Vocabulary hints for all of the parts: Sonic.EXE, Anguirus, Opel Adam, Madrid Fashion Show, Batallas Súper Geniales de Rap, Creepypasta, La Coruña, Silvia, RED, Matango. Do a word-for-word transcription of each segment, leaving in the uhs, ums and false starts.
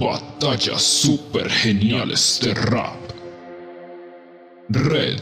Batalla super geniales de rap. Red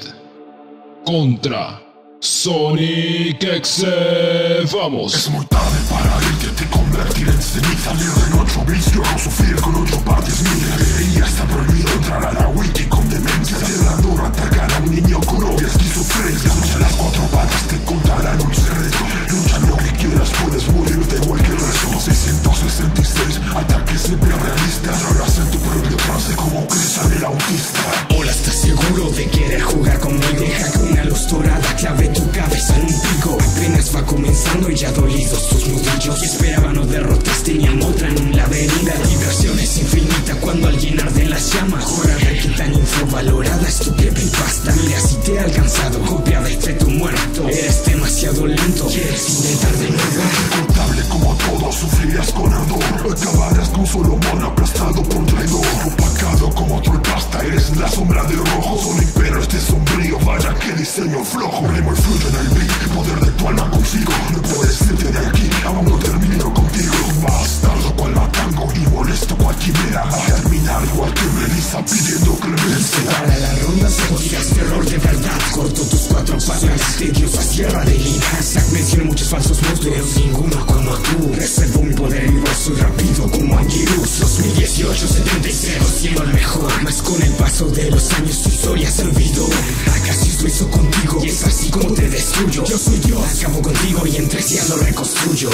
contra Sonic.EXE. ¡Vamos! Es muy tarde para el que te convertirá en ceniza. Leo en ocho bits, yo no sufrir con ocho partes mías. Debería estar prohibido entrar a la wiki con demencia. Cerrador atacar a un niño con obvia esquizofrenia. Escucha las cuatro patas, te contarán un secreto. Lucha lo que quieras, puedes morirte igual que el resto. seiscientos sesenta y seis, ataques siempre realistas. Hablas en tu propio trance como Cristian el autista. ¿Estás seguro de querer jugar conmigo? Deja que una luz dorada clave tu cabeza en un pico. Apenas va comenzando y ya dolidos tus nudillos. Si esperaban o derrotas, tenían otra en un laberinto. La diversión es infinita cuando al llenar de las llamas. Jórate que tan infravalorada es tu creepypasta. Mira si te ha alcanzado, copia desde tu muerto. Eres demasiado lento, quieres intentar de nuevo. Contable como todo, sufrirías con ardor. Acabarás con solo mono aplastado por un traidor. Opacado como Creepypasta, eres la sombra de rojo. Sonic, pero este sombrío, vaya que diseño flojo. Rimo y fluyo en el beat, el poder de tu alma consigo. No puedes irte de aquí, aún no termino contigo. Bastardo cual matango y molesto cual quimera. A terminar igual que Melissa pidiendo clemencia. Para la ronda serías terror de verdad. Corto tus cuatro patas, te dio esa sierra de linaza. Menciono muchos falsos monstruos, ninguno como tú. Reservo mi poder y soy rápido como Anguirus. Dos mil dieciocho, setenta y cero, siendo el mejor. Más con el paso de los años tu historia se olvidó. ¿Acaso hizo contigo? Y es así como te destruyo. Yo soy yo, acabo contigo y entre sí lo reconstruyo.